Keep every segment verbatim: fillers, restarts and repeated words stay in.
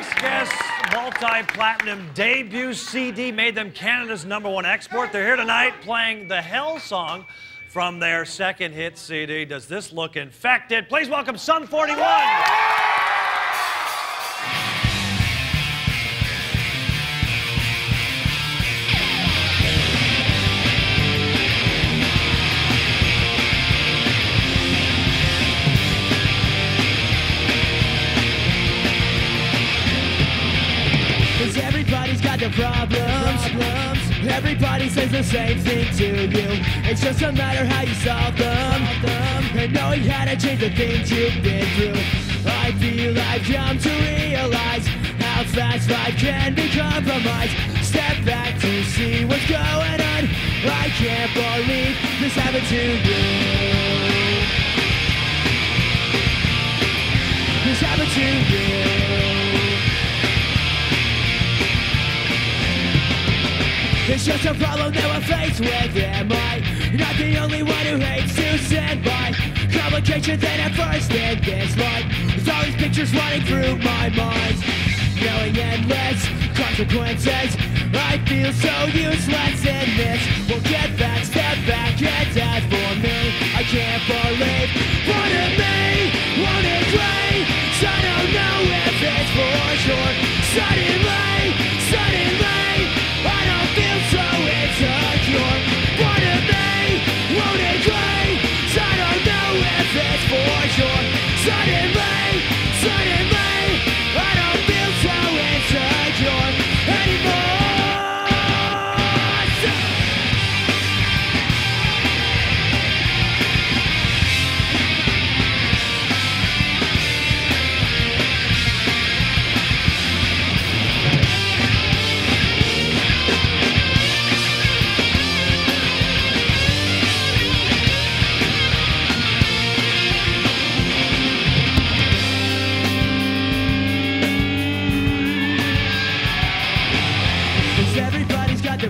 next guest, multi-platinum debut C D made them Canada's number one export. They're here tonight playing The Hell Song from their second hit C D. Does this look infected? Please welcome Sum forty-one. Everybody's got their problems. problems. Everybody says the same thing to you. It's just a matter how you solve them. Solve them. And knowing how to change the things you've been through. I feel I've come to realize how fast life can be compromised. Step back to see what's going on. I can't believe this happened to you. This happened to you. It's just a problem that we're faced with, am I? Not the only one who hates to stand by. Complications that at first in this life. There's all these pictures running through my mind. Knowing endless consequences, I feel so useless in this. Well, get back, step back, and as for me, I can't believe. What of me? Won't it play? So I don't know if it's for sure. Suddenly, suddenly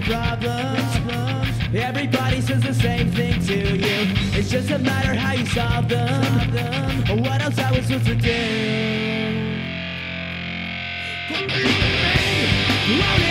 problems. Everybody says the same thing to you. It's just a matter how you solve them. Solve them. What else I was supposed to do?